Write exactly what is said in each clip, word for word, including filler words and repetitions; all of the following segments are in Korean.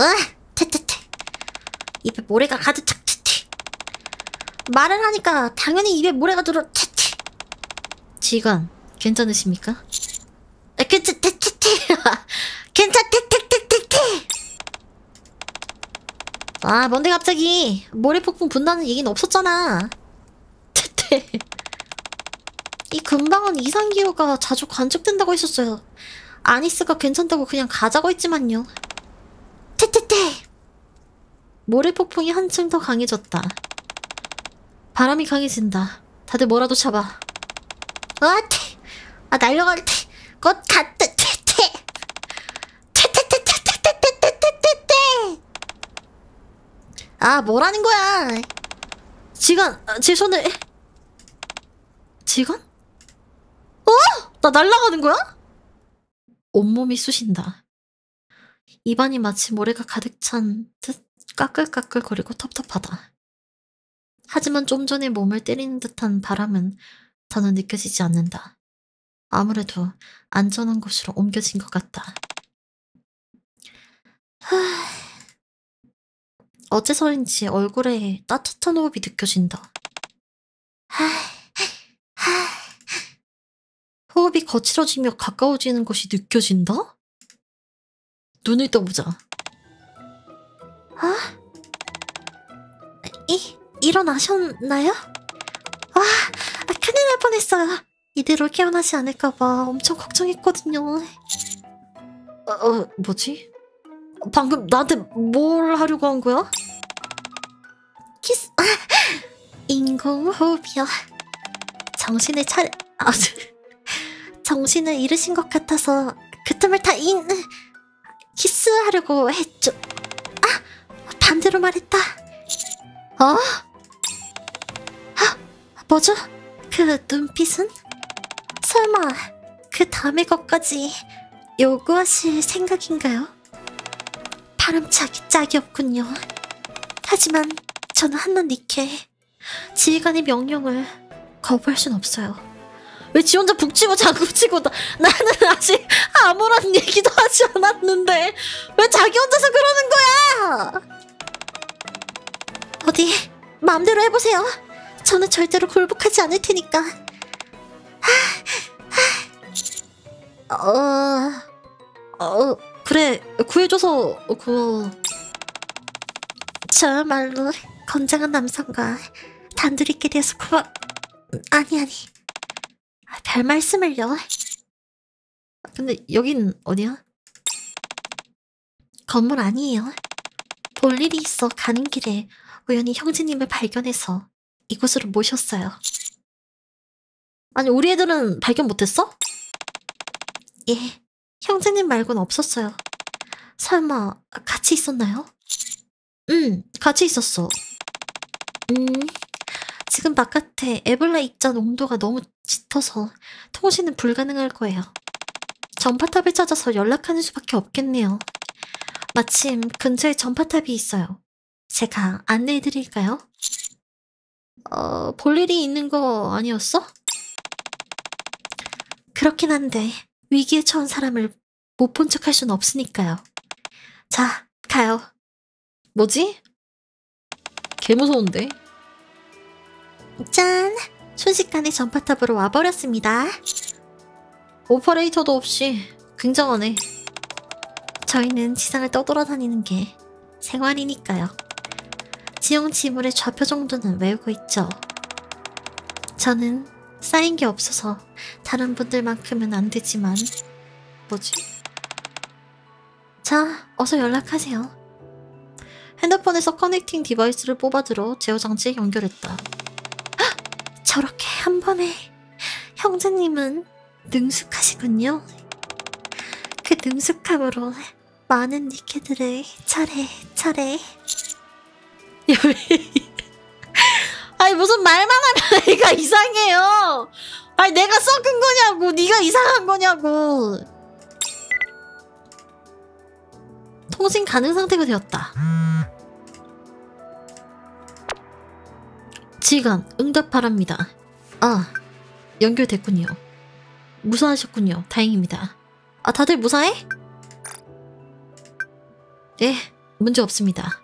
으악! 퇴퇴퇴. 입에 모래가 가득 착 퇴퇴. 말을 하니까 당연히 입에 모래가 들어 퇴퇴. 지금 괜찮으십니까? 아, 괜찮 퇴퇴퇴. 괜찮 퇴퇴퇴퇴퇴. 아, 뭔데 갑자기 모래 폭풍 분다는 얘기는 없었잖아. 퇴퇴. 이 근방은 이상기후가 자주 관측된다고 했었어요. 아니스가 괜찮다고 그냥 가자고 했지만요. 퇴퇴퇴. 모래폭풍이 한층 더 강해졌다. 바람이 강해진다. 다들 뭐라도 잡아. 어태! 아, 날려갈 때! 곧 갔다! 퇴퇴! 퇴퇴퇴퇴퇴퇴퇴퇴퇴퇴퇴! 아, 뭐라는 거야! 지간! 제 손을! 지간? 어? 나 날아가는 거야? 온몸이 쑤신다. 입안이 마치 모래가 가득 찬 듯 까끌까끌거리고 텁텁하다. 하지만 좀 전에 몸을 때리는 듯한 바람은 더는 느껴지지 않는다. 아무래도 안전한 곳으로 옮겨진 것 같다. 하... 어째서인지 얼굴에 따뜻한 호흡이 느껴진다. 하... 하... 호흡이 거칠어지며 가까워지는 것이 느껴진다? 눈을 떠보자. 아? 이, 일어나셨나요? 와, 아, 큰일 날 뻔했어요. 이대로 깨어나지 않을까봐 엄청 걱정했거든요. 어, 어, 뭐지? 방금 나한테 뭘 하려고 한 거야? 키스, 아, 인공호흡이요. 정신을 차려, 아, 정신을 잃으신 것 같아서 그 틈을 타 인, 키스하려고 했죠. 반대로 말했다. 어? 아, 뭐죠? 그 눈빛은? 설마 그 다음의 것까지 요구하실 생각인가요? 바람차기 짝이 없군요. 하지만 저는 한낱 니케 지휘관의 명령을 거부할 순 없어요. 왜 지 혼자 북치고 장구치고 나, 나는 아직 아무런 얘기도 하지 않았는데 왜 자기 혼자서 그러는 거야? 어디 마음대로 해보세요. 저는 절대로 굴복하지 않을 테니까. 하, 하. 어, 어, 그래 구해줘서 고마워. 저야말로 건장한 남성과 단둘이 있게 되어서 고마. 아니 아니. 별 말씀을요. 근데 여긴 어디야? 건물 아니에요. 볼 일이 있어 가는 길에. 우연히 형제님을 발견해서 이곳으로 모셨어요. 아니, 우리 애들은 발견 못했어? 예, 형제님 말고는 없었어요. 설마 같이 있었나요? 응, 같이 있었어. 음, 지금 바깥에 에블라 입잔 온도가 너무 짙어서 통신은 불가능할 거예요. 전파탑을 찾아서 연락하는 수밖에 없겠네요. 마침 근처에 전파탑이 있어요. 제가 안내해드릴까요? 어... 볼 일이 있는 거 아니었어? 그렇긴 한데 위기에 처한 사람을 못 본 척 할 순 없으니까요. 자, 가요. 뭐지? 개 무서운데? 짠! 순식간에 전파탑으로 와버렸습니다. 오퍼레이터도 없이 굉장하네. 저희는 지상을 떠돌아다니는 게 생활이니까요. 지형 지물의 좌표 정도는 외우고 있죠. 저는 쌓인 게 없어서 다른 분들만큼은 안 되지만 뭐지? 자, 어서 연락하세요. 핸드폰에서 커넥팅 디바이스를 뽑아들어 제어장치에 연결했다. 헉! 저렇게 한 번에. 형제님은 능숙하시군요. 그 능숙함으로 많은 니케들을 차례차례. 아니 무슨 말만 하면 애가 이상해요. 아니 내가 섞은 거냐고 네가 이상한 거냐고. 통신 가능 상태가 되었다. 지간 응답 바랍니다. 아, 연결됐군요. 무사하셨군요. 다행입니다. 아, 다들 무사해? 네, 문제 없습니다.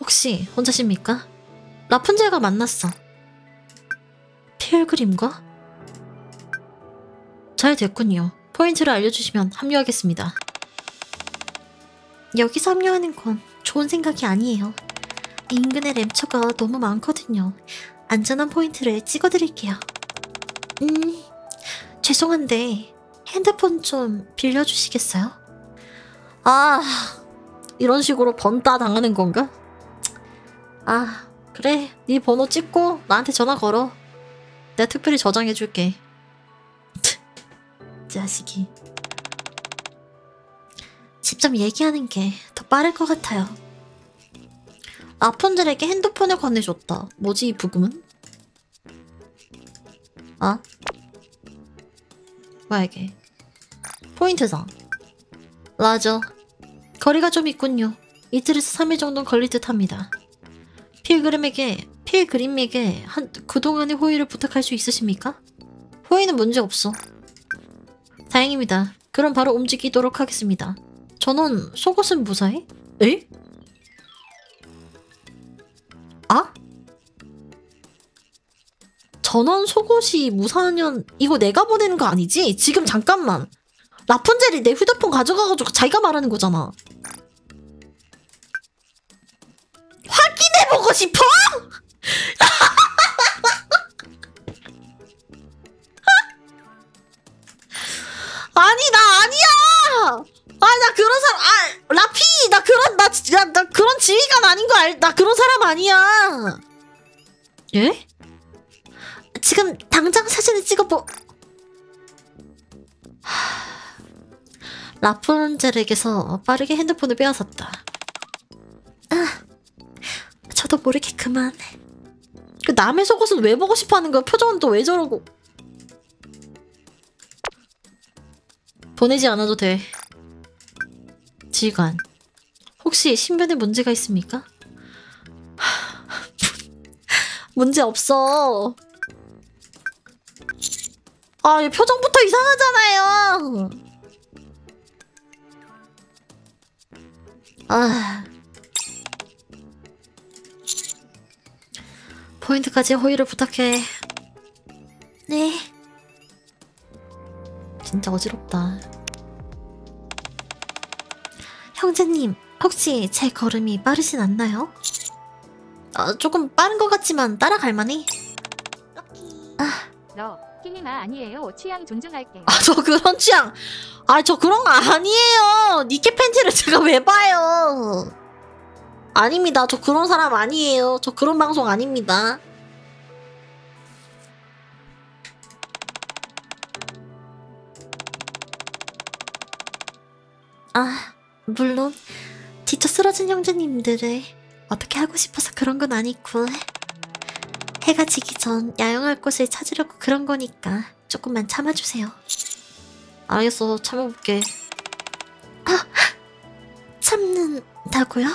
혹시 혼자십니까? 라푼젤과 만났어. 필그림과? 잘 됐군요. 포인트를 알려주시면 합류하겠습니다. 여기서 합류하는 건 좋은 생각이 아니에요. 인근에 램처가 너무 많거든요. 안전한 포인트를 찍어드릴게요. 음, 죄송한데 핸드폰 좀 빌려주시겠어요? 아, 이런 식으로 번따 당하는 건가? 아, 그래. 네 번호 찍고 나한테 전화 걸어. 내가 특별히 저장해줄게. 자식이. 직접 얘기하는 게 더 빠를 것 같아요. 라푼젤에게 핸드폰을 건네줬다. 뭐지 이 부금은? 아? 뭐야 이게? 포인트상. 맞아. 거리가 좀 있군요. 이틀에서 삼 일 정도는 걸릴 듯 합니다. 필그림에게, 필그림에게 한, 그동안의 호의를 부탁할 수 있으십니까? 호의는 문제 없어. 다행입니다. 그럼 바로 움직이도록 하겠습니다. 저는 속옷은 무사해? 에? 아? 전원 속옷이 무사하면 이거 내가 보내는 거 아니지? 지금 잠깐만, 라푼젤이 내 휴대폰 가져가가지고 자기가 말하는 거잖아. 확인해보고 싶어? 아니 나 아니야! 아니 나 그런 사람, 아 라피 나 그런 나, 나, 나 그런 지휘관 아닌 거 알, 나 그런 사람 아니야. 예? 지금 당장 사진을 찍어보. 하... 라푼젤에게서 빠르게 핸드폰을 빼앗았다. 아, 저도 모르게 그만. 그 남의 속옷은 왜 보고 싶어하는 거야? 표정은 또 왜 저러고? 보내지 않아도 돼. 지휘관, 혹시 신변에 문제가 있습니까? 하... 문제 없어. 아, 얘 표정부터 이상하잖아요. 아, 포인트까지 호의를 부탁해. 네. 진짜 어지럽다. 형제님, 혹시 제 걸음이 빠르진 않나요? 아, 조금 빠른 것 같지만 따라갈만해. 아, 너. 힐링아 아니에요. 취향 존중할게요. 아, 저 그런 취향, 아, 저 그런 거 아니에요. 니케 팬티를 제가 왜 봐요? 아닙니다. 저 그런 사람 아니에요. 저 그런 방송 아닙니다. 아, 물론 지쳐 쓰러진 형제님들을 어떻게 하고 싶어서 그런 건 아니고 해가 지기 전 야영할 곳을 찾으려고 그런 거니까 조금만 참아주세요. 알겠어, 참아볼게. 아, 참는다고요?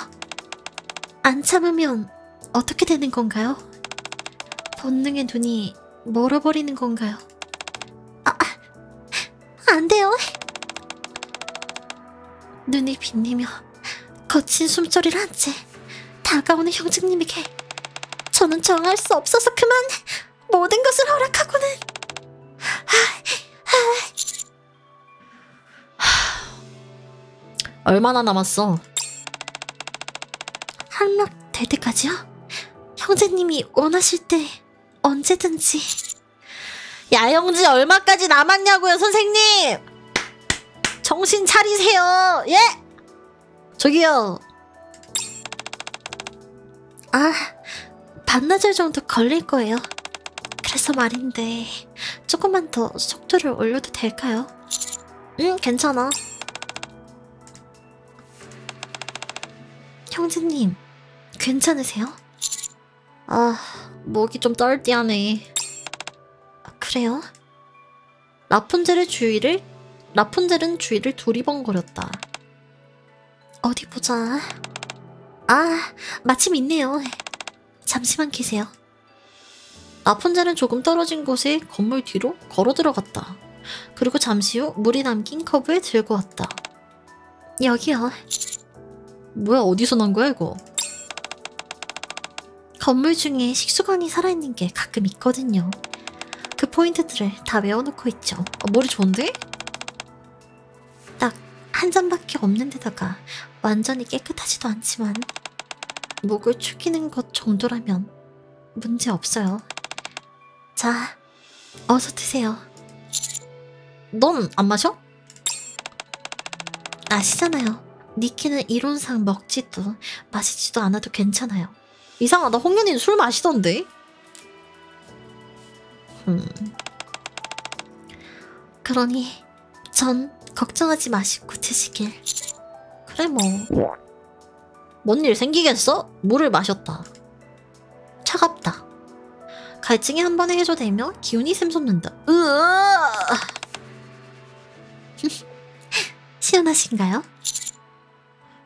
안 참으면 어떻게 되는 건가요? 본능의 눈이 멀어버리는 건가요? 아, 아, 안 돼요. 눈이 빛내며 거친 숨소리를 한 채 다가오는 형제님에게 저는 정할 수 없어서 그만 모든 것을 허락하고는. 얼마나 남았어? 한락 될 때까지요? 형제님이 원하실 때 언제든지. 야영지 얼마까지 남았냐고요, 선생님! 정신 차리세요! 예! 저기요. 아, 반나절 정도 걸릴 거예요. 그래서 말인데 조금만 더 속도를 올려도 될까요? 응, 괜찮아. 형제님, 괜찮으세요? 아, 목이 좀 떨띠하네. 아, 그래요? 라푼젤의 주위를 라푼젤은 주위를 두리번거렸다. 어디 보자. 아, 마침 있네요. 잠시만 계세요. 라푼젤은 조금 떨어진 곳에 건물 뒤로 걸어 들어갔다. 그리고 잠시 후 물이 담긴 컵을 들고 왔다. 여기요. 뭐야, 어디서 난 거야 이거? 건물 중에 식수관이 살아있는 게 가끔 있거든요. 그 포인트들을 다 외워놓고 있죠. 어, 머리 좋은데? 딱 한 잔밖에 없는 데다가 완전히 깨끗하지도 않지만 목을 축이는 것 정도라면 문제 없어요. 자, 어서 드세요. 넌 안 마셔? 아시잖아요. 니키는 이론상 먹지도 마시지도 않아도 괜찮아요. 이상하다, 홍윤이는 술 마시던데? 음. 그러니 전 걱정하지 마시고 드시길. 그래 뭐, 뭔 일 생기겠어? 물을 마셨다. 차갑다. 갈증이 한 번에 해소되며 기운이 샘솟는다. 으아! 시원하신가요?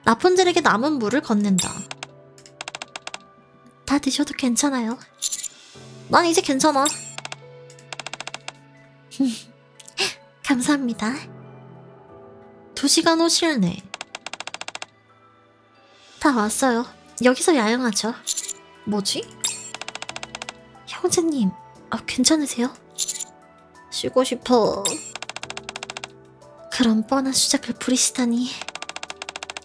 라푼젤에게 남은 물을 건넨다. 다 드셔도 괜찮아요. 난 이제 괜찮아. 감사합니다. 두 시간 후 실내. 다 왔어요. 여기서 야영하죠. 뭐지? 형제님, 아, 괜찮으세요? 쉬고 싶어. 그런 뻔한 수작을 부리시다니.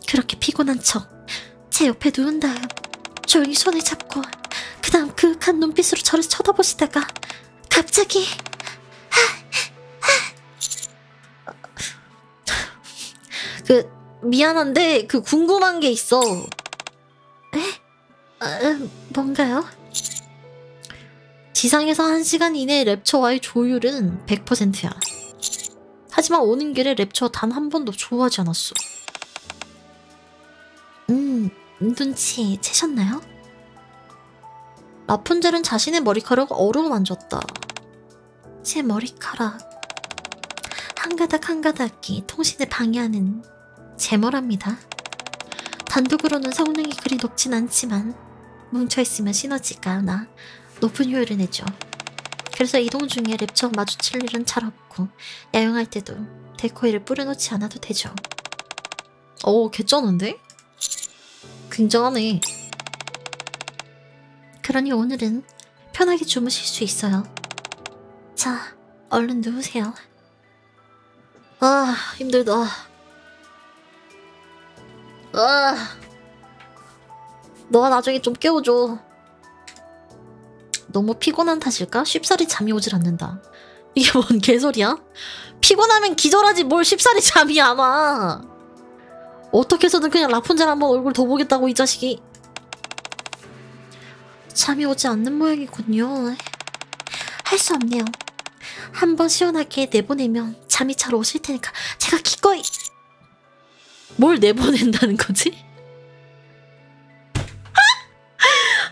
그렇게 피곤한 척 제 옆에 누운 다음 조용히 손을 잡고 그 다음 그윽한 눈빛으로 저를 쳐다보시다가 갑자기 하, 하. 그 미안한데 그 궁금한 게 있어. 에? 아, 뭔가요? 지상에서 한 시간 이내의 랩처와의 조율은 백 퍼센트야. 하지만 오는 길에 랩처 단 한 번도 좋아하지 않았어. 음, 눈치 채셨나요? 라푼젤은 자신의 머리카락을 어루로 만졌다. 제 머리카락 한 가닥 한 가닥이 통신을 방해하는 제머랍니다. 단독으로는 성능이 그리 높진 않지만 뭉쳐있으면 시너지가 나 높은 효율을 내죠. 그래서 이동 중에 랩처와 마주칠 일은 잘 없고 야영할 때도 데코이를 뿌려놓지 않아도 되죠. 오, 개쩌는데? 굉장하네. 그러니 오늘은 편하게 주무실 수 있어요. 자, 얼른 누우세요. 아, 힘들다. 아, 너가 나중에 좀 깨워줘. 너무 피곤한 탓일까? 쉽사리 잠이 오질 않는다. 이게 뭔 개소리야? 피곤하면 기절하지 뭘 쉽사리 잠이 안 와. 어떻게 해서든 그냥 라푼젤 한번 얼굴 더 보겠다고 이 자식이. 잠이 오지 않는 모양이군요. 할 수 없네요. 한번 시원하게 내보내면 잠이 잘 오실 테니까 제가 기꺼이. 뭘 내보낸다는 거지?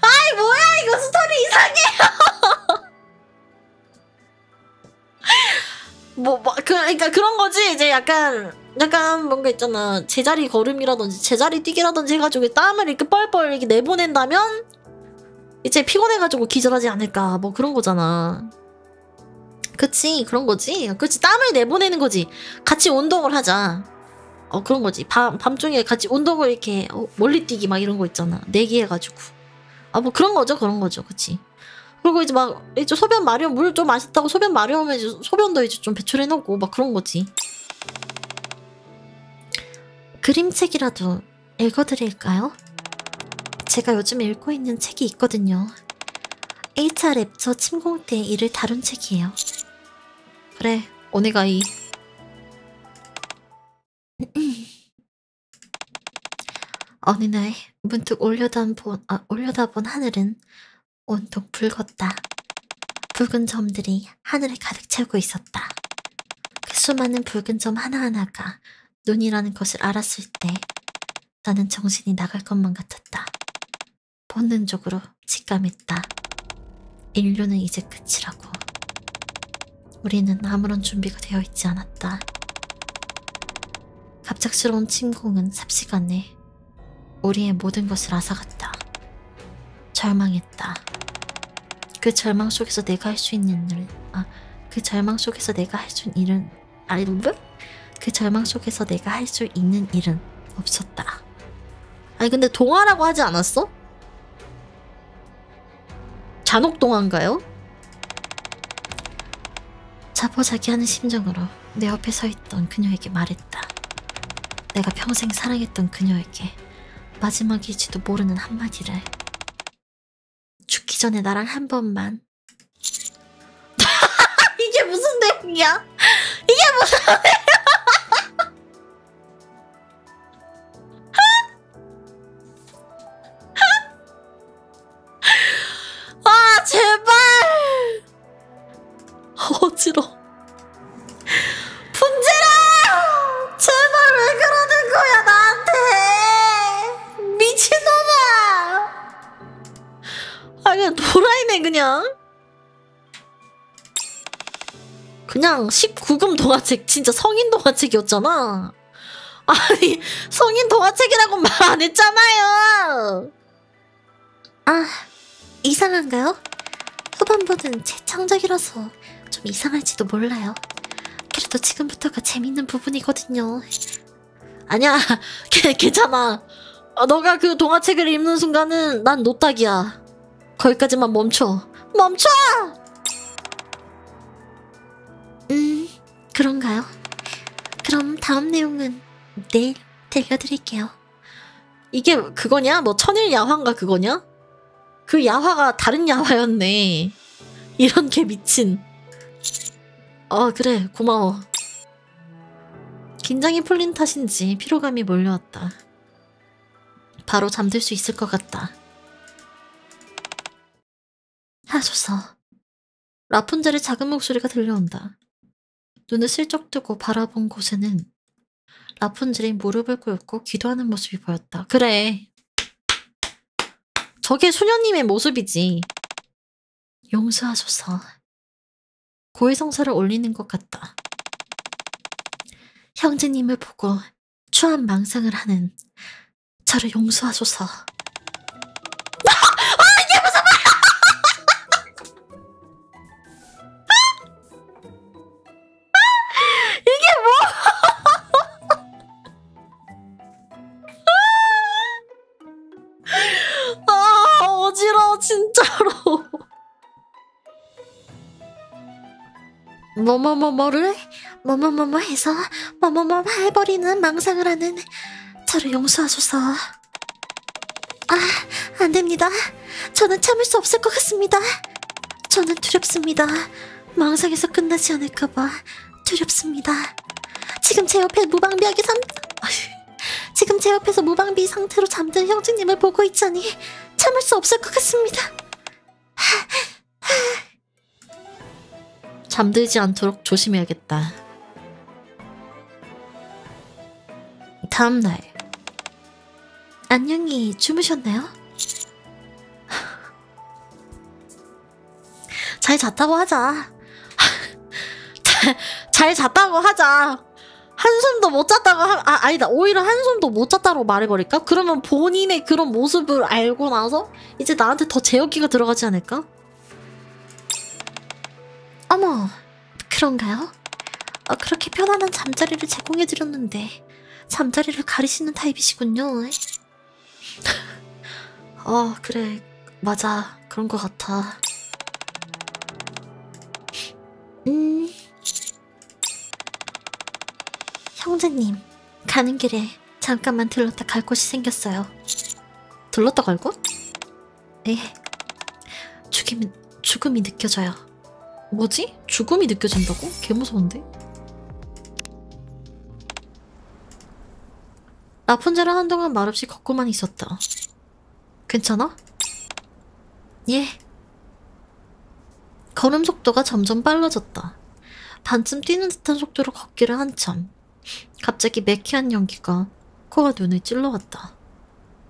아이 뭐야 이거, 스토리 이상해요. 뭐 그, 그러니까 그런 거지. 이제 약간 약간 뭔가 있잖아, 제자리 걸음이라든지 제자리 뛰기라든지 해가지고 땀을 이렇게 뻘뻘 이렇게 내보낸다면 이제 피곤해가지고 기절하지 않을까, 뭐 그런 거잖아. 그치, 그런 거지. 그치, 땀을 내보내는 거지. 같이 운동을 하자. 어, 그런 거지. 밤, 밤중에 같이 운동을 이렇게 어, 멀리 뛰기 막 이런 거 있잖아, 내기 해가지고. 아, 뭐 그런 거죠, 그런 거죠. 그치. 그리고 이제 막 이제 소변 마려움, 물 좀 마셨다고 소변 마려우면 이제 소변도 이제 좀 배출해놓고 막 그런 거지. 그림책이라도 읽어드릴까요? 제가 요즘 읽고 있는 책이 있거든요. 일 차 랩처 침공 때 이를 다룬 책이에요. 그래, 오네가이. 어느 날 문득 올려다본, 아, 올려다본 하늘은 온통 붉었다. 붉은 점들이 하늘을 가득 채우고 있었다. 그 수많은 붉은 점 하나하나가 눈이라는 것을 알았을 때 나는 정신이 나갈 것만 같았다. 본능적으로 직감했다. 인류는 이제 끝이라고. 우리는 아무런 준비가 되어 있지 않았다. 갑작스러운 침공은 삽시간에 우리의 모든 것을 앗아갔다. 절망했다. 그 절망 속에서 내가 할 수 있는 일은 아, 그 절망 속에서 내가 할 수 있는 일은 아이, 그 절망 속에서 내가 할 수 있는 일은 없었다. 아니 근데 동화라고 하지 않았어? 잔혹동화인가요? 자포자기하는 심정으로 내 옆에 서있던 그녀에게 말했다. 내가 평생 사랑했던 그녀에게 마지막일지도 모르는 한마디를. 죽기 전에 나랑 한 번만. 이게 무슨 내용이야? 이게 무슨 내용이야? 아 제발. 어지러워. 분재라! 제발 왜 그러는 거야 나한테! 미친놈아! 아 그냥 도라이네 그냥. 그냥 십구 금 동화책 진짜 성인 동화책이었잖아. 아니 성인 동화책이라고 말 안 했잖아요. 아 이상한가요? 후반부는 재창작이라서 좀 이상할지도 몰라요. 그래도 지금부터가 재밌는 부분이거든요. 아니야 걔, 괜찮아. 너가 그 동화책을 읽는 순간은 난 노딱이야. 거기까지만 멈춰. 멈춰! 음, 그런가요? 그럼 다음 내용은 내일 들려드릴게요. 이게 그거냐? 뭐 천일 야화인가 그거냐? 그 야화가 다른 야화였네. 이런 개 미친. 어 그래 고마워. 긴장이 풀린 탓인지 피로감이 몰려왔다. 바로 잠들 수 있을 것 같다. 하소서. 라푼젤의 작은 목소리가 들려온다. 눈을 슬쩍 뜨고 바라본 곳에는 라푼젤이 무릎을 꿇고 기도하는 모습이 보였다. 그래. 저게 소녀님의 모습이지. 용서하소서. 고해성사를 올리는 것 같다. 형제님을 보고 추한 망상을 하는 저를 용서하소서. 진짜로. 뭐뭐뭐뭐를 뭐뭐뭐뭐 해서 뭐뭐뭐 해버리는 망상을 하는 저를 용서하소서. 아 안됩니다. 저는 참을 수 없을 것 같습니다. 저는 두렵습니다. 망상에서 끝나지 않을까봐 두렵습니다. 지금 제 옆에 무방비하게 잠... 지금 제 옆에서 무방비 상태로 잠든 형제님을 보고 있자니 참을 수 없을 것 같습니다. 잠들지 않도록 조심해야겠다. 다음 날. 안녕히 주무셨나요? 잘 잤다고 하자. 잘, 잘 잤다고 하자. 한숨도 못 잤다고 하... 아, 아니다. 오히려 한숨도 못 잤다고 말해버릴까? 그러면 본인의 그런 모습을 알고 나서 이제 나한테 더 제어기가 들어가지 않을까? 어머, 그런가요? 아, 그렇게 편안한 잠자리를 제공해드렸는데 잠자리를 가리시는 타입이시군요. 아, 그래. 맞아. 그런 것 같아. 음... 형제님, 가는 길에 잠깐만 들렀다 갈 곳이 생겼어요. 들렀다 갈 곳? 네. 죽임이, 죽음이 느껴져요. 뭐지? 죽음이 느껴진다고? 개무서운데? 라푼젤은 한동안 말없이 걷고만 있었다. 괜찮아? 예. 걸음 속도가 점점 빨라졌다. 반쯤 뛰는 듯한 속도로 걷기를 한참. 갑자기 매캐한 연기가 코와 눈을 찔러왔다.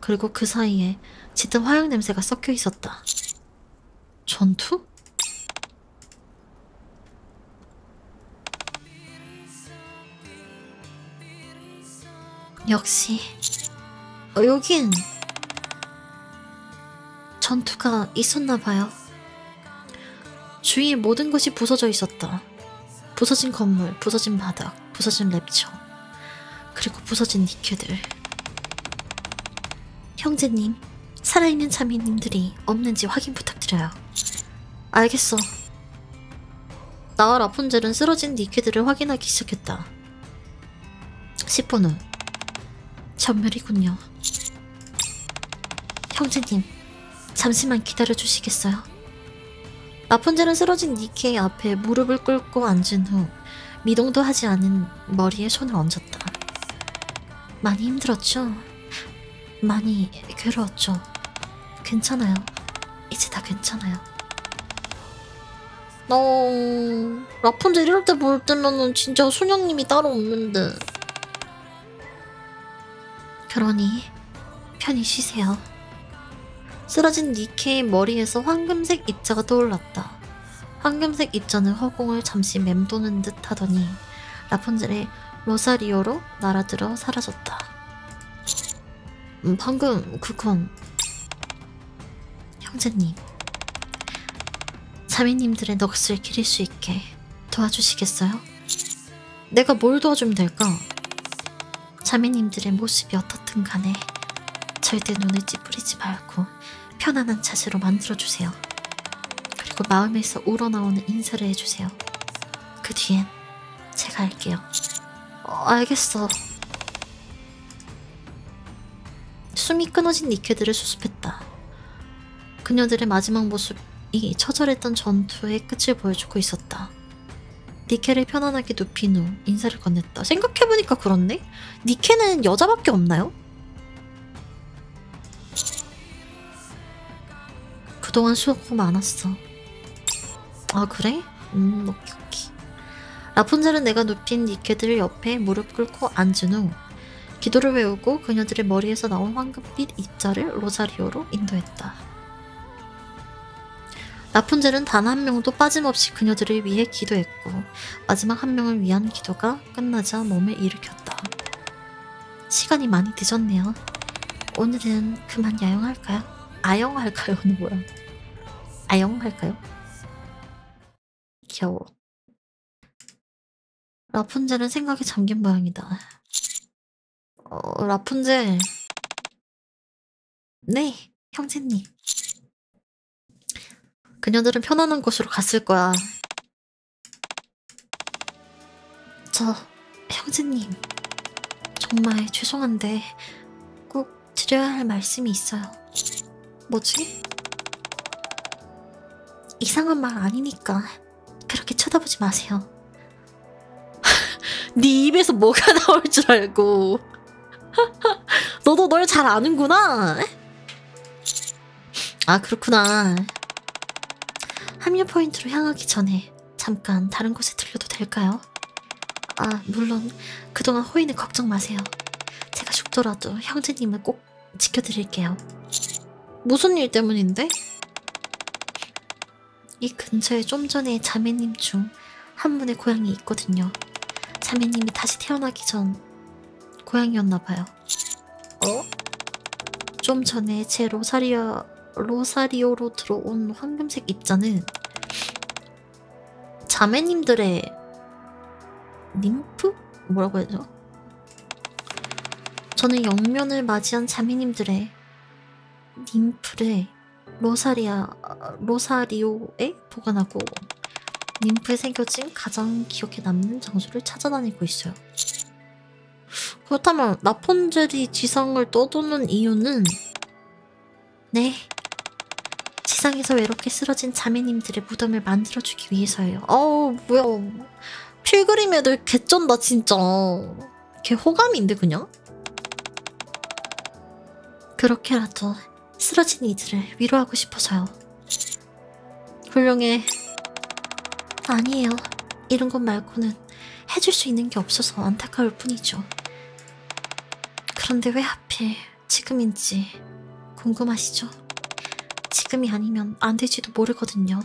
그리고 그 사이에 짙은 화약 냄새가 섞여 있었다. 전투? 역시 어, 여긴 전투가 있었나봐요. 주위의 모든 것이 부서져 있었다. 부서진 건물, 부서진 바닥, 부서진 랩처, 그리고 부서진 니케들. 형제님, 살아있는 자매님들이 없는지 확인 부탁드려요. 알겠어. 나와 라푼젤은 쓰러진 니키들을 확인하기 시작했다. 십 분 후. 전멸이군요. 형제님, 잠시만 기다려주시겠어요? 라푼젤은 쓰러진 니키의 앞에 무릎을 꿇고 앉은 후 미동도 하지 않은 머리에 손을 얹었다. 많이 힘들었죠? 많이 괴로웠죠? 괜찮아요. 이제 다 괜찮아요. 어... 라푼젤 이럴 때 볼 때면은 진짜 소녀님이 따로 없는데. 그러니 편히 쉬세요. 쓰러진 니케의 머리에서 황금색 입자가 떠올랐다. 황금색 입자는 허공을 잠시 맴도는 듯 하더니 라푼젤의 로사리오로 날아들어 사라졌다. 방금 그건... 형제님, 자매님들의 넋을 기릴 수 있게 도와주시겠어요? 내가 뭘 도와주면 될까? 자매님들의 모습이 어떻든 간에 절대 눈을 찌푸리지 말고 편안한 자세로 만들어주세요. 그리고 마음에서 우러나오는 인사를 해주세요. 그 뒤엔 제가 할게요. 어, 알겠어. 숨이 끊어진 니케들을 수습했다. 그녀들의 마지막 모습이 처절했던 전투의 끝을 보여주고 있었다. 니케를 편안하게 눕힌 후 인사를 건넸다. 생각해보니까 그렇네? 니케는 여자밖에 없나요? 그동안 수고 많았어. 아 그래? 음 오케이 오케이. 라푼젤은 내가 눕힌 니케들 옆에 무릎 꿇고 앉은 후 기도를 외우고 그녀들의 머리에서 나온 황금빛 입자를 로사리오로 인도했다. 라푼젤은 단 한 명도 빠짐없이 그녀들을 위해 기도했고 마지막 한 명을 위한 기도가 끝나자 몸을 일으켰다. 시간이 많이 늦었네요. 오늘은 그만 야영할까요? 아영할까요는 뭐야? 아영할까요? 귀여워. 라푼젤은 생각에 잠긴 모양이다. 어, 라푼젤. 네, 형제님. 그녀들은 편안한 곳으로 갔을 거야. 저, 형제님. 정말 죄송한데 꼭 드려야 할 말씀이 있어요. 뭐지? 이상한 말 아니니까 그렇게 쳐다보지 마세요. 네 입에서 뭐가 나올 줄 알고. 너도 널 잘 아는구나. 아 그렇구나. 합류 포인트로 향하기 전에 잠깐 다른 곳에 들려도 될까요? 아 물론 그동안 호의는 걱정 마세요. 제가 죽더라도 형제님을 꼭 지켜드릴게요. 무슨 일 때문인데? 이 근처에 좀 전에 자매님 중 한 분의 고향이 있거든요. 자매님이 다시 태어나기 전 고향이었나봐요. 어? 좀 전에 제 로사리오, 로사리오로 들어온 황금색 입자는 자매님들의 님프? 뭐라고 해야죠? 저는 영면을 맞이한 자매님들의 님프를 로사리아, 로사리오에 보관하고 님프에 새겨진 가장 기억에 남는 장소를 찾아다니고 있어요. 그렇다면 라푼젤이 지상을 떠도는 이유는? 네, 지상에서 외롭게 쓰러진 자매님들의 무덤을 만들어주기 위해서예요. 어우 뭐야, 필그림 애들 개쩐다 진짜. 걔 호감인데 그냥? 그렇게라도 쓰러진 이들을 위로하고 싶어서요. 훌륭해. 아니에요. 이런 것 말고는 해줄 수 있는 게 없어서 안타까울 뿐이죠. 그런데 왜 하필 지금인지 궁금하시죠? 지금이 아니면 안 될지도 모르거든요.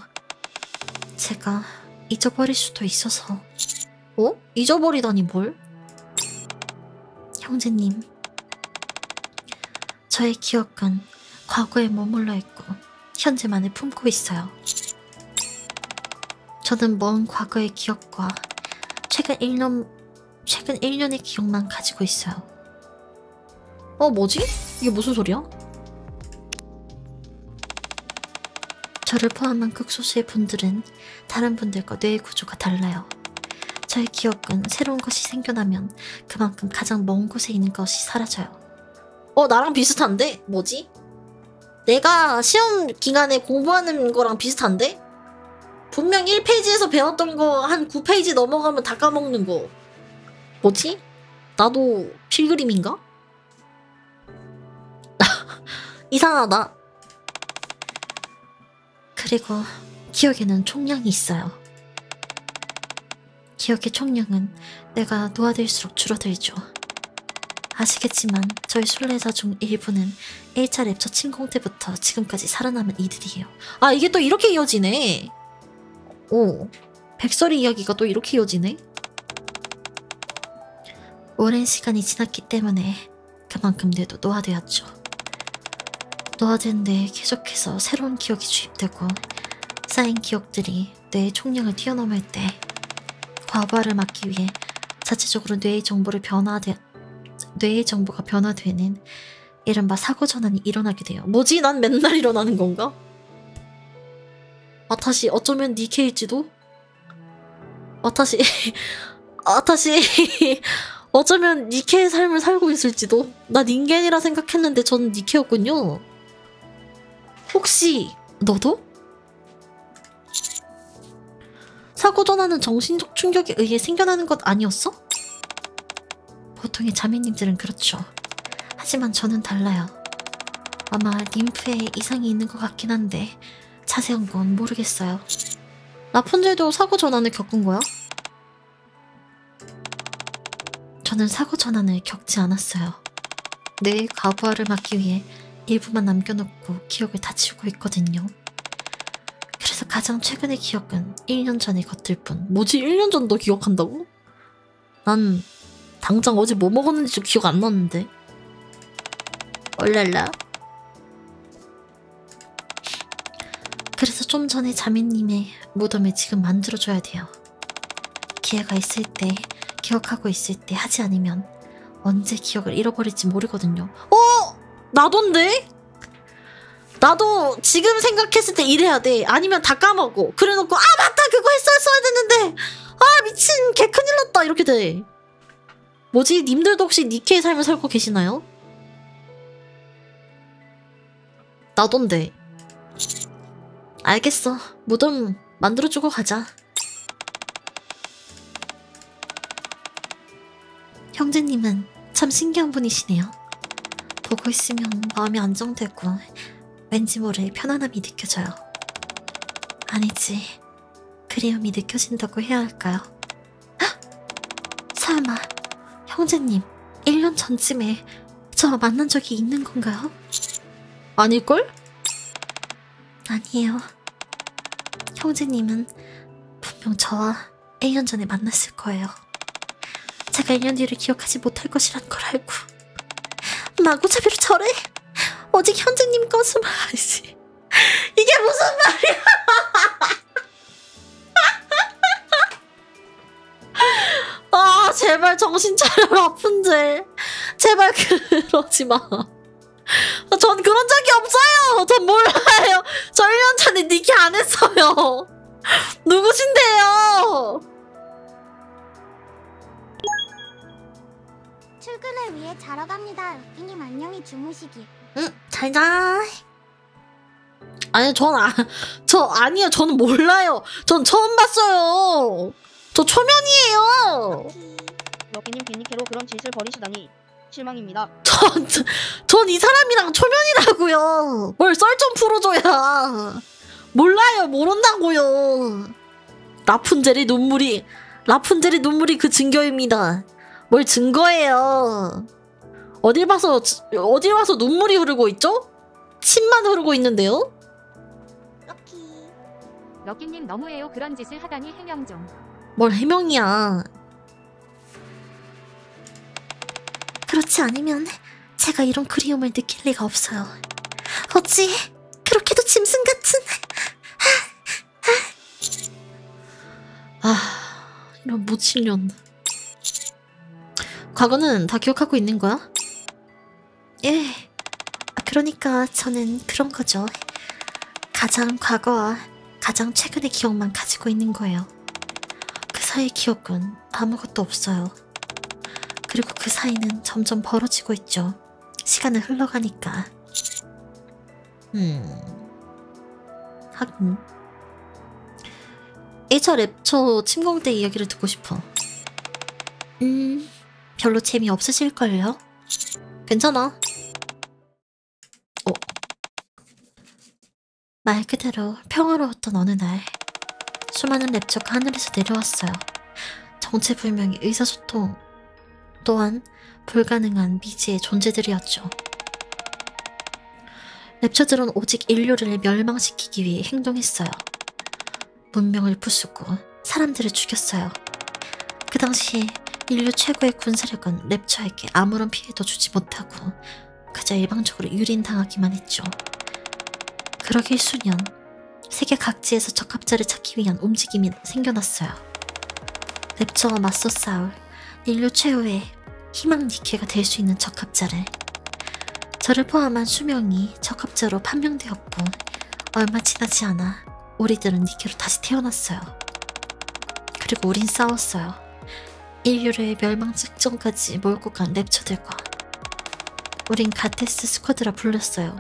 제가 잊어버릴 수도 있어서. 어? 잊어버리다니 뭘? 형제님, 저의 기억은 과거에 머물러 있고 현재만을 품고 있어요. 저는 먼 과거의 기억과 최근 일 년, 최근 일 년의 기억만 가지고 있어요. 어, 뭐지? 이게 무슨 소리야? 저를 포함한 극소수의 분들은 다른 분들과 뇌의 구조가 달라요. 저의 기억은 새로운 것이 생겨나면 그만큼 가장 먼 곳에 있는 것이 사라져요. 어, 나랑 비슷한데? 뭐지? 내가 시험 기간에 공부하는 거랑 비슷한데? 분명 일 페이지에서 배웠던 거 한 구 페이지 넘어가면 다 까먹는 거. 뭐지? 나도 필그림인가? 이상하다. 그리고 기억에는 총량이 있어요. 기억의 총량은 내가 노화될수록 줄어들죠. 아시겠지만 저희 순례자 중 일부는 일 차 랩처 침공 때부터 지금까지 살아남은 이들이에요. 아, 이게 또 이렇게 이어지네. 오, 백설이 이야기가 또 이렇게 이어지네. 오랜 시간이 지났기 때문에 그만큼 뇌도 노화되었죠. 노화된 뇌에 계속해서 새로운 기억이 주입되고 쌓인 기억들이 뇌의 총량을 뛰어넘을 때 과부하를 막기 위해 자체적으로 뇌의 정보를 변화되 뇌의 정보가 변화되는 이른바 사고 전환이 일어나게 돼요. 뭐지? 난 맨날 일어나는 건가? 와타시 어쩌면 니케일지도? 와타시 와타시 어쩌면 니케의 삶을 살고 있을지도? 나 닌겐이라 생각했는데 전 니케였군요. 혹시 너도? 사고 전환은 정신적 충격에 의해 생겨나는 것 아니었어? 보통의 자매님들은 그렇죠. 하지만 저는 달라요. 아마 림프에 이상이 있는 것 같긴 한데 자세한 건 모르겠어요. 라푼젤도 사고 전환을 겪은 거야? 저는 사고 전환을 겪지 않았어요. 뇌의 과부하를 막기 위해 일부만 남겨놓고 기억을 다 지우고 있거든요. 그래서 가장 최근의 기억은 일 년 전의 것들 뿐. 뭐지? 일 년 전도 기억한다고? 난 당장 어제 뭐 먹었는지도 기억 안 나는데. 얼랄라. 그래서 좀 전에 자매님의 무덤을 지금 만들어줘야 돼요. 기회가 있을 때, 기억하고 있을 때 하지 않으면 언제 기억을 잃어버릴지 모르거든요. 어? 나던데? 나도 지금 생각했을 때 이래야 돼. 아니면 다 까먹어. 그래놓고 아 맞다! 그거 했어야 했는데! 아 미친! 개 큰일 났다! 이렇게 돼. 뭐지? 님들도 혹시 니케의 삶을 살고 계시나요? 나던데. 알겠어. 무덤 만들어주고 가자. 형제님은 참 신기한 분이시네요. 보고 있으면 마음이 안정되고 왠지 모를 편안함이 느껴져요. 아니지, 그리움이 느껴진다고 해야 할까요? 헉! 설마 형제님 일 년 전쯤에 저 만난 적이 있는 건가요? 아닐걸? 아니에요. 형제님은 분명 저와 일 년 전에 만났을 거예요. 제가 일 년 뒤를 기억하지 못할 것이란 걸 알고 마구잡이로 저래? 오직 현재님 것은 말이지. 이게 무슨 말이야? 아 제발 정신 차려 라푼젤. 제발 그러지 마. 전 그런 적이 없어요. 전 몰라요. 저 일 년 전에 니키 안 했어요. 누구신데요? 출근을 위해 자러 갑니다. 이님 안녕히 주무시길. 응, 잘자. 아니, 전, 아, 저, 아니요, 저는 몰라요. 전 처음 봤어요. 저 초면이에요. 러끼님 괜히캐로 그런 짓을 벌이시다니. 실망입니다. 전, 전 이 사람이랑 초면이라고요. 뭘 썰 좀 풀어줘야. 몰라요, 모른다고요. 라푼젤의 눈물이, 라푼젤의 눈물이 그 증거입니다. 뭘 증거예요. 어딜 봐서, 어딜 봐서 눈물이 흐르고 있죠? 침만 흐르고 있는데요? 러끼. 러끼님 너무해요. 그런 짓을 하다니 해명 좀. 뭘 해명이야. 그렇지 않으면 제가 이런 그리움을 느낄 리가 없어요. 어찌 그렇게도 짐승 같은... 아... 이런 모친년. 과거는 다 기억하고 있는 거야? 예, 그러니까 저는 그런 거죠. 가장 과거와 가장 최근의 기억만 가지고 있는 거예요. 그 사이의 기억은 아무것도 없어요. 그리고 그 사이는 점점 벌어지고 있죠. 시간은 흘러가니까. 음... 하긴... 일 차 랩처 침공대 이야기를 듣고 싶어. 음... 별로 재미없으실걸요? 괜찮아. 어. 말 그대로 평화로웠던 어느 날 수많은 랩처가 하늘에서 내려왔어요. 정체불명의 의사소통 또한 불가능한 미지의 존재들이었죠. 랩처들은 오직 인류를 멸망시키기 위해 행동했어요. 문명을 부수고 사람들을 죽였어요. 그 당시 인류 최고의 군사력은 랩처에게 아무런 피해도 주지 못하고 그저 일방적으로 유린당하기만 했죠. 그러길 수년 세계 각지에서 적합자를 찾기 위한 움직임이 생겨났어요. 랩처와 맞서 싸울 인류 최후의 희망 니케가 될 수 있는 적합자를, 저를 포함한 수명이 적합자로 판명되었고 얼마 지나지 않아 우리들은 니케로 다시 태어났어요. 그리고 우린 싸웠어요. 인류를 멸망 직전까지 몰고 간 랩처들과. 우린 가테스 스쿼드라 불렸어요.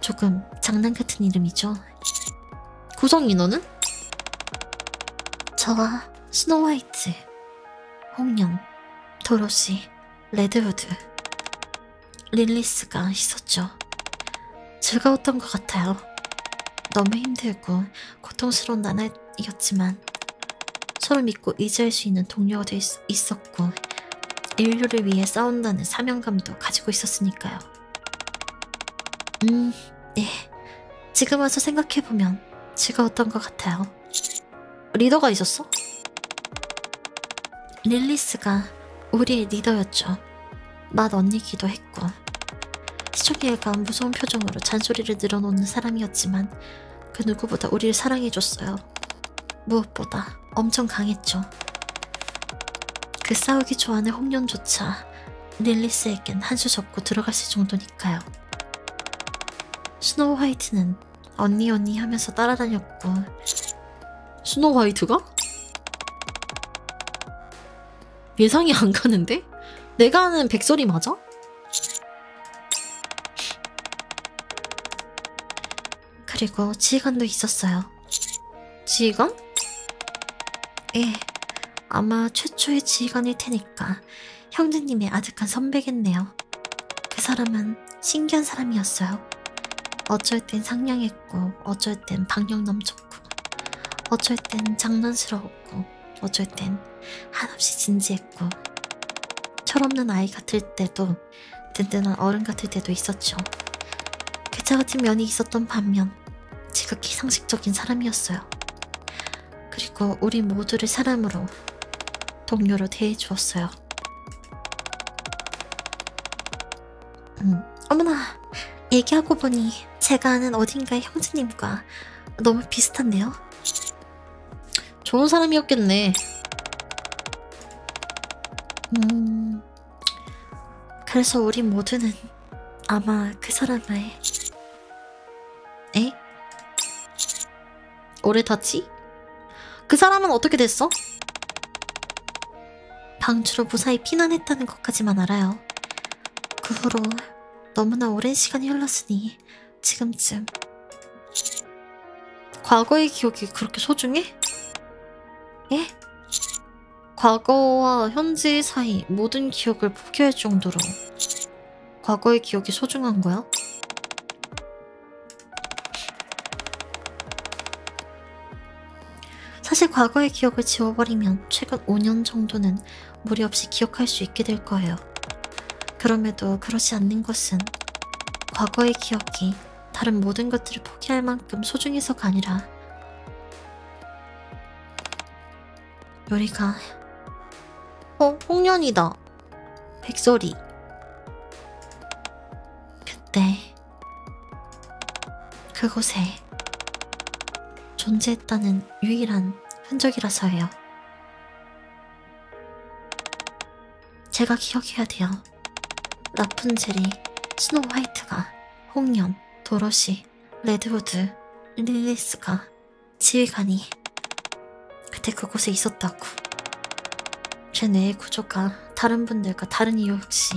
조금 장난 같은 이름이죠. 구성 인원은? 저와 스노우 화이트, 홍련, 도로시, 레드우드, 릴리스가 있었죠. 즐거웠던 것 같아요. 너무 힘들고 고통스러운 나날이었지만 서로 믿고 의지할 수 있는 동료가 돼 있었고 인류를 위해 싸운다는 사명감도 가지고 있었으니까요. 음, 예. 지금 와서 생각해보면 즐거웠던 것 같아요. 리더가 있었어? 릴리스가 우리의 리더였죠. 맏 언니기도 했고 시종일관 무서운 표정으로 잔소리를 늘어놓는 사람이었지만 그 누구보다 우리를 사랑해줬어요. 무엇보다 엄청 강했죠. 그 싸우기 좋아하는 홍련조차 릴리스에겐 한 수 접고 들어갔을 정도니까요. 스노우 화이트는 언니 언니 하면서 따라다녔고. 스노우 화이트가? 예상이 안 가는데? 내가 아는 백설이 맞아? 그리고 지휘관도 있었어요. 지휘관? 예, 아마 최초의 지휘관일 테니까 형제님의 아득한 선배겠네요. 그 사람은 신기한 사람이었어요. 어쩔 땐 상냥했고 어쩔 땐 방력 넘쳤고 어쩔 땐 장난스러웠고 어쩔 땐 한없이 진지했고 철없는 아이 같을 때도 든든한 어른 같을 때도 있었죠. 그자 같은 면이 있었던 반면 지극히 상식적인 사람이었어요. 그리고 우리 모두를 사람으로, 동료로 대해주었어요. 음, 어머나, 얘기하고 보니 제가 아는 어딘가의 형제님과 너무 비슷한데요? 좋은 사람이었겠네. 음, 그래서 우리 모두는 아마 그 사람을... 에? 오래 탔지? 그 사람은 어떻게 됐어? 방주로 무사히 피난했다는 것까지만 알아요. 그 후로 너무나 오랜 시간이 흘렀으니 지금쯤... 과거의 기억이 그렇게 소중해? 예? 과거와 현재 사이 모든 기억을 포기할 정도로 과거의 기억이 소중한 거야? 사실 과거의 기억을 지워버리면 최근 오 년 정도는 무리 없이 기억할 수 있게 될 거예요. 그럼에도 그러지 않는 것은 과거의 기억이 다른 모든 것들을 포기할 만큼 소중해서가 아니라 요리가... 어? 홍련이다. 백설이. 그때 그곳에 존재했다는 유일한 흔적이라서예요. 제가 기억해야 돼요. 라푼젤이, 스노우 화이트가, 홍련, 도로시, 레드우드 릴리스가 지휘관이 그때 그곳에 있었다고. 제 뇌의 구조가 다른 분들과 다른 이유 역시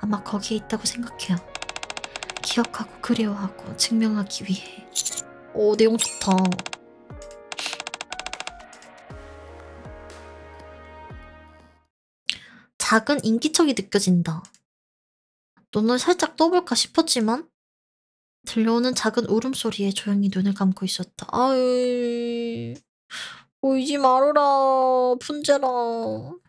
아마 거기에 있다고 생각해요. 기억하고 그리워하고 증명하기 위해. 오, 내용 좋다. 작은 인기척이 느껴진다. 눈을 살짝 떠볼까 싶었지만 들려오는 작은 울음소리에 조용히 눈을 감고 있었다. 아이, 보이지 말아라, 분재라.